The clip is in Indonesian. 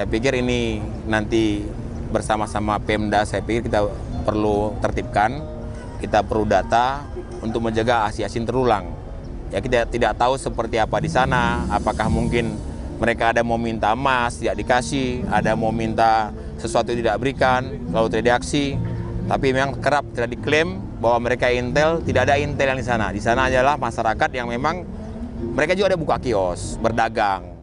Saya pikir ini nanti bersama-sama Pemda, saya pikir kita perlu tertibkan, kita perlu data untuk menjaga asi-asi terulang. Ya, kita tidak tahu seperti apa di sana, apakah mungkin mereka ada mau minta emas, tidak dikasih, ada mau minta sesuatu tidak berikan, lalu tidak diaksi. Tapi memang kerap tidak diklaim bahwa mereka intel, tidak ada intel yang di sana. Di sana adalah masyarakat yang memang mereka juga ada buka kios, berdagang.